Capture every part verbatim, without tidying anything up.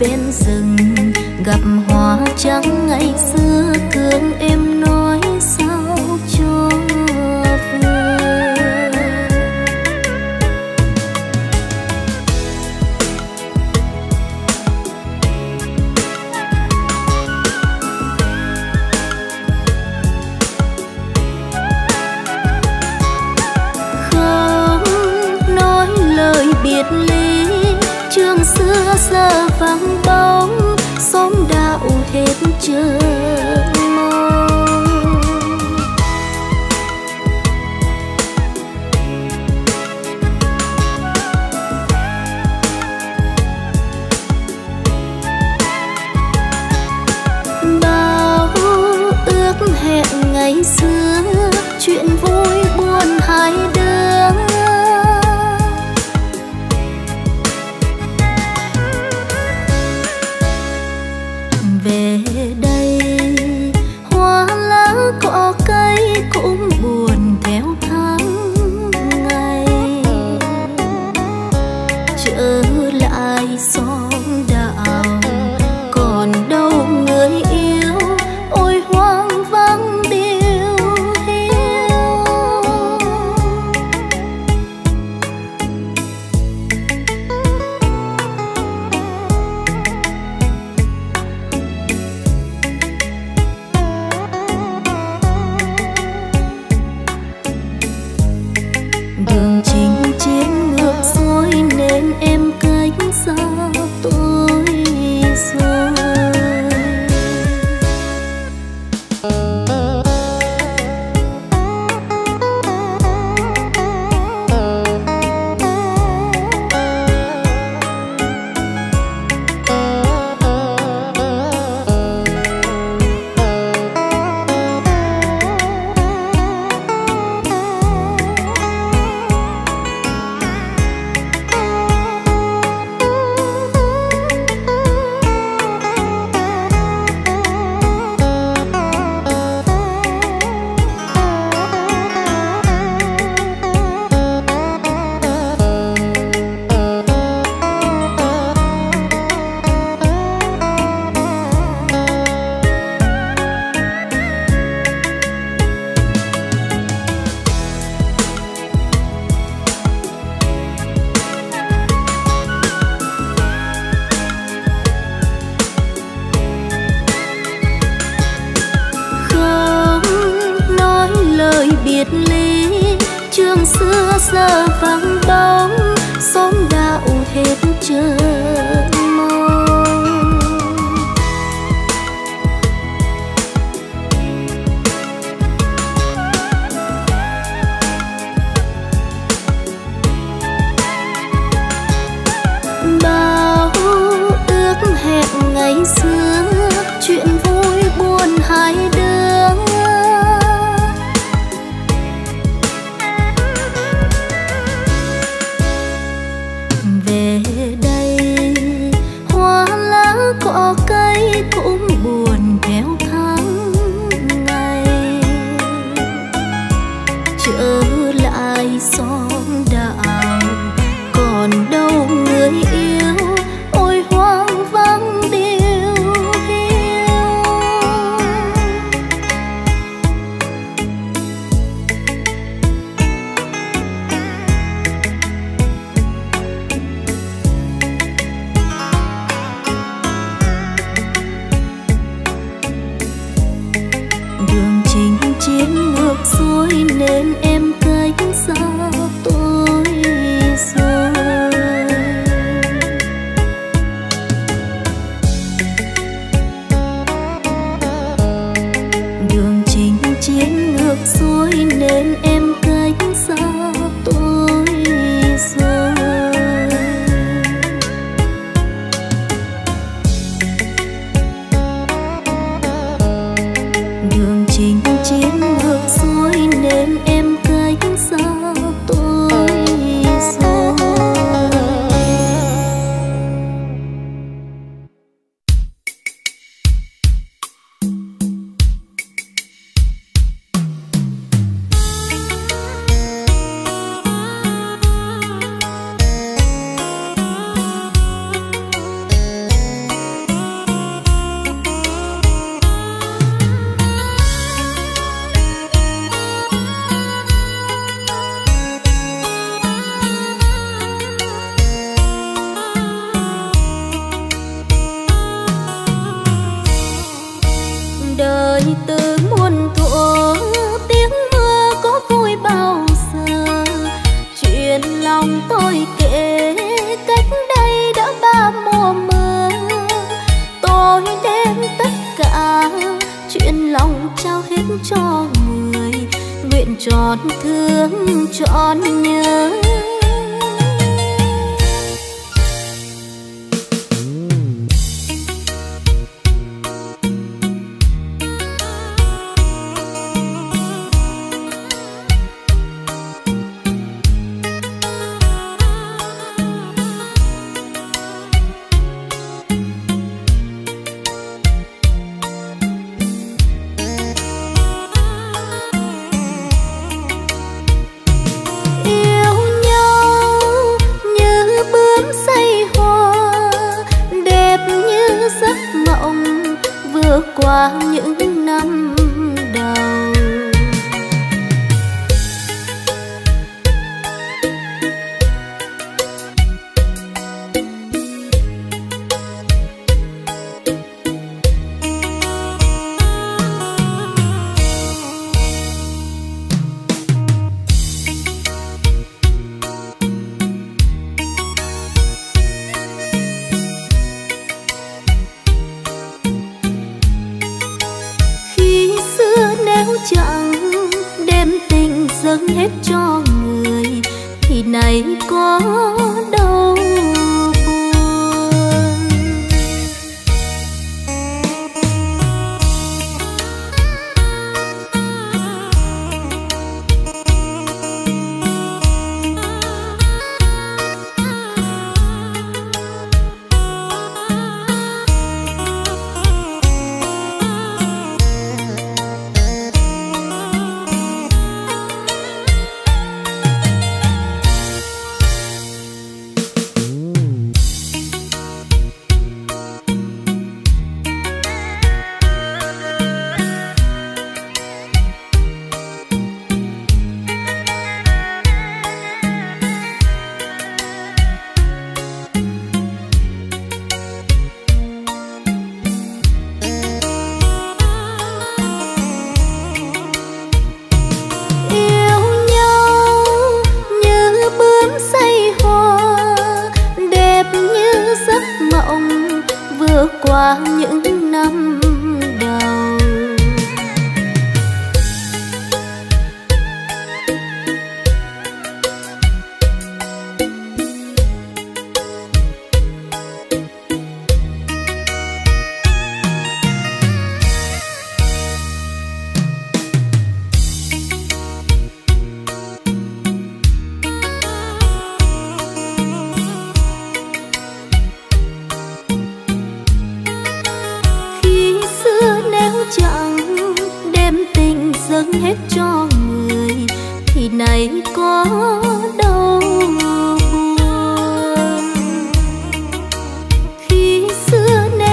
ven rừng gặp hoa trắng ngày xưa thương em nói sao cho vừa. Không nói lời biệt ly, trường xưa giờ vắng bóng, xóm đạo hết chờ mong. Bao ước hẹn ngày xưa, chuyện vui buồn hai đứa. đời từ muôn thuở, tiếng mưa có vui bao giờ. Chuyện lòng tôi kể cách đây đã ba mùa mưa. Tôi đem tất cả chuyện lòng trao hết cho người, nguyện trọn thương trọn nhớ. Qua những năm đầu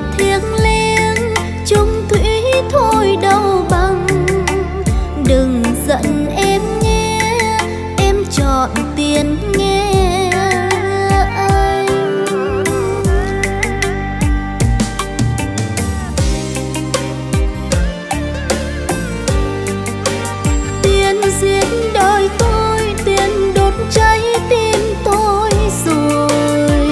và thiêng liêng chung thủy thôi đâu bằng. Đừng giận em nghe, em chọn tiền nghe anh. Tiền giết đời tôi, tiền đốt cháy tim tôi rồi.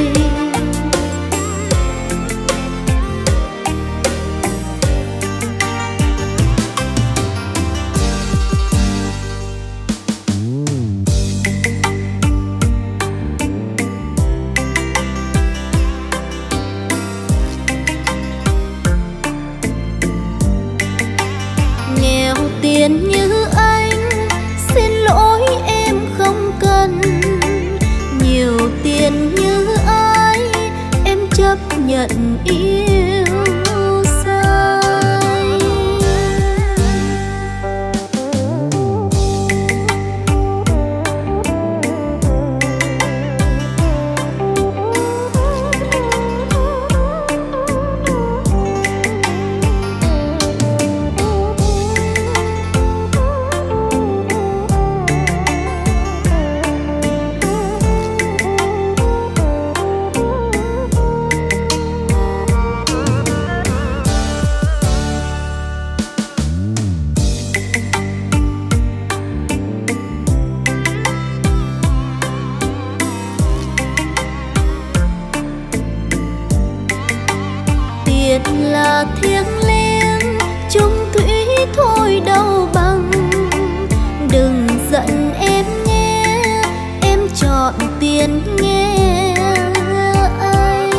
Tiền như anh, xin lỗi em không cần. Nhiều tiền như ai, em chấp nhận yêu sai. Là thiêng liêng chung thủy thôi đâu bằng. Đừng giận em nghe, em chọn tiền nghe anh.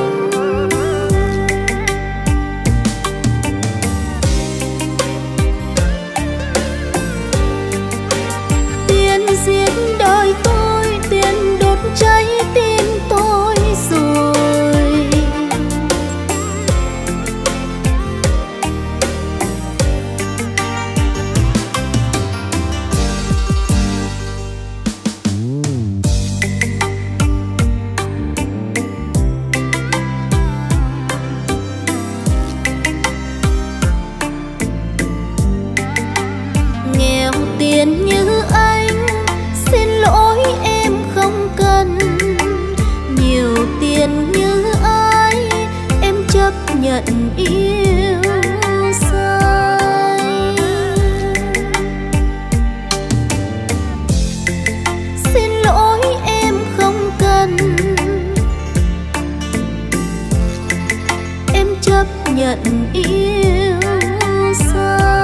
Tiền giết đời tôi, tiền đốt cháy tim tôi rồi. Tiền như anh, xin lỗi em không cần. Nhiều tiền như ai, em chấp nhận yêu sai. Xin lỗi em không cần, em chấp nhận yêu sai.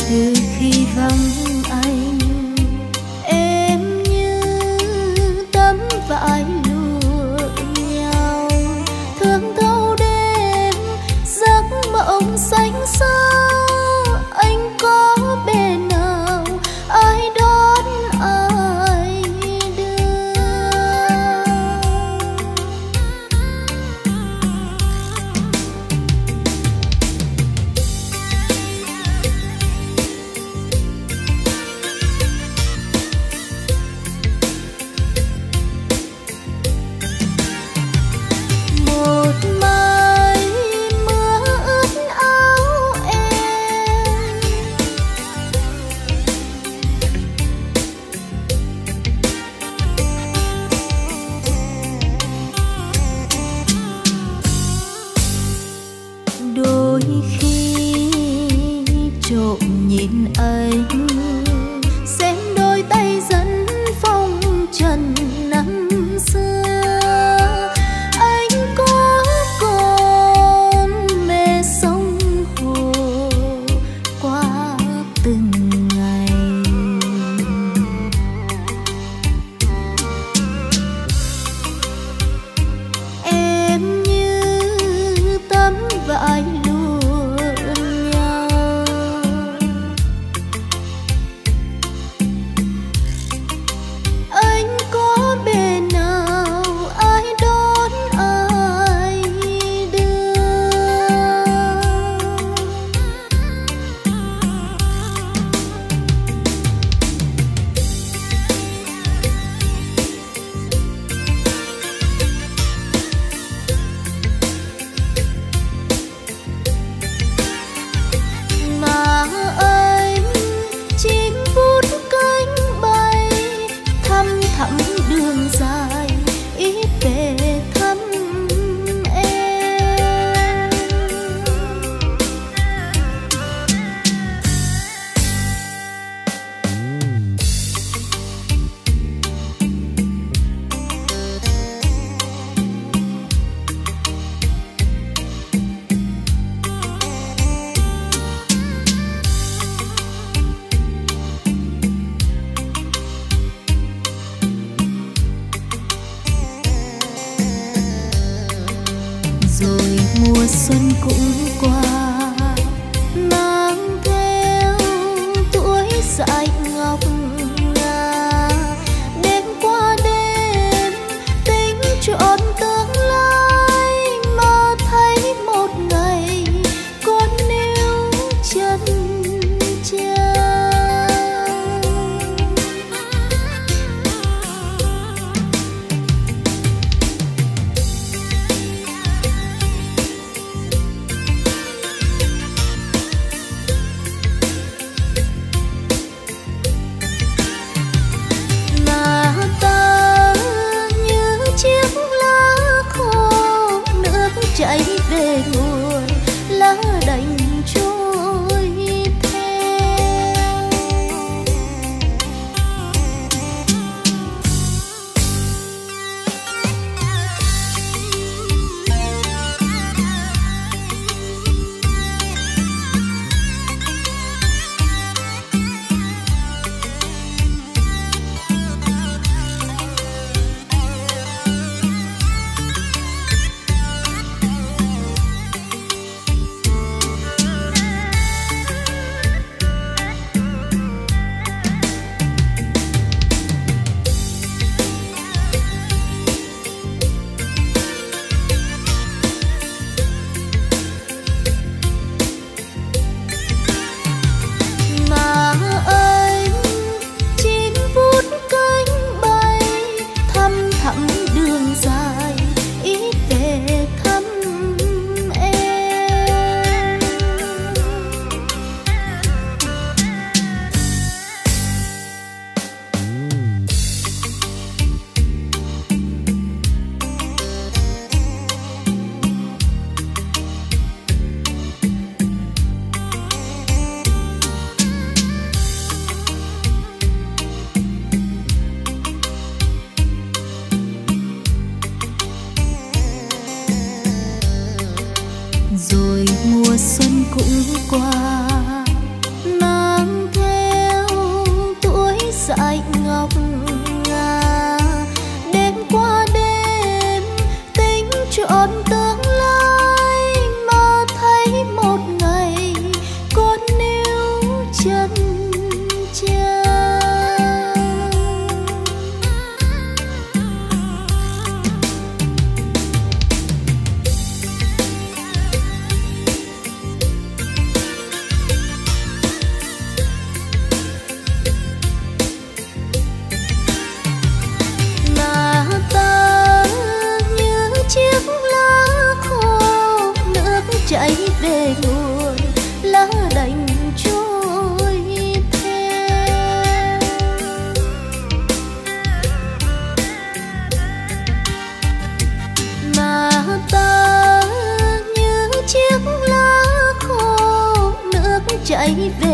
từ khi vắng anh, em như tấm vải lụa nhau thương thâu đêm giấc mộng xanh xa. Anh có bên nào ai đón ai đưa, rồi mùa xuân cũng qua mang theo tuổi dại ngọc ngà. Đêm qua đêm tính trọn tương lai, mơ thấy một ngày con níu chân cha. Chạy về nguồn lá đành trôi theo, rồi mùa xuân cũng qua. Hãy